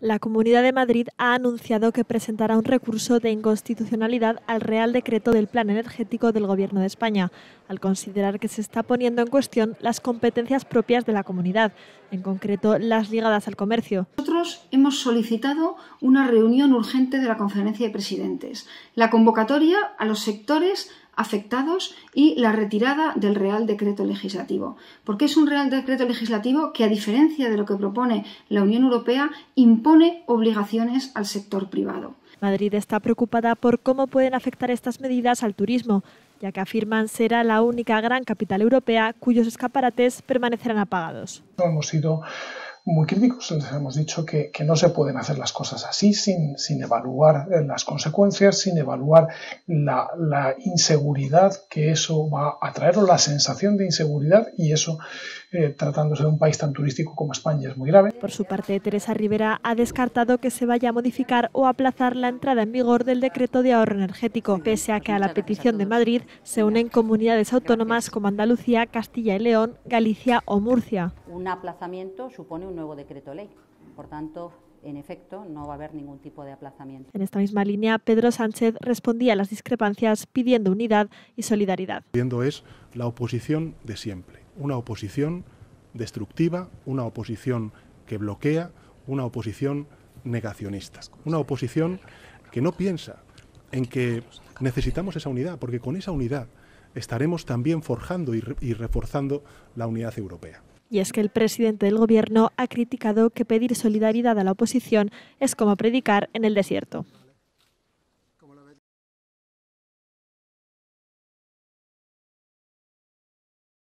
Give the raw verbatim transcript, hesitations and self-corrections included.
La Comunidad de Madrid ha anunciado que presentará un recurso de inconstitucionalidad al Real Decreto del Plan Energético del Gobierno de España, al considerar que se está poniendo en cuestión las competencias propias de la comunidad, en concreto las ligadas al comercio. Nosotros hemos solicitado una reunión urgente de la Conferencia de Presidentes, la convocatoria a los sectores afectados y la retirada del Real Decreto Legislativo, porque es un Real Decreto Legislativo que, a diferencia de lo que propone la Unión Europea, impone obligaciones al sector privado. Madrid está preocupada por cómo pueden afectar estas medidas al turismo, ya que afirman será la única gran capital europea cuyos escaparates permanecerán apagados. Hemos sido muy críticos, les hemos dicho que, que no se pueden hacer las cosas así sin, sin evaluar las consecuencias, sin evaluar la, la inseguridad que eso va a traer o la sensación de inseguridad, y eso, eh, tratándose de un país tan turístico como España, es muy grave. Por su parte, Teresa Rivera ha descartado que se vaya a modificar o aplazar la entrada en vigor del decreto de ahorro energético, pese a que a la petición de Madrid se unen comunidades autónomas como Andalucía, Castilla y León, Galicia o Murcia. Un aplazamiento supone un nuevo decreto ley. Por tanto, en efecto, no va a haber ningún tipo de aplazamiento. En esta misma línea, Pedro Sánchez respondía a las discrepancias pidiendo unidad y solidaridad. Pidiendo es la oposición de siempre, una oposición destructiva, una oposición que bloquea, una oposición negacionista, una oposición que no piensa en que necesitamos esa unidad, porque con esa unidad estaremos también forjando y, re y reforzando la unidad europea. Y es que el presidente del Gobierno ha criticado que pedir solidaridad a la oposición es como predicar en el desierto.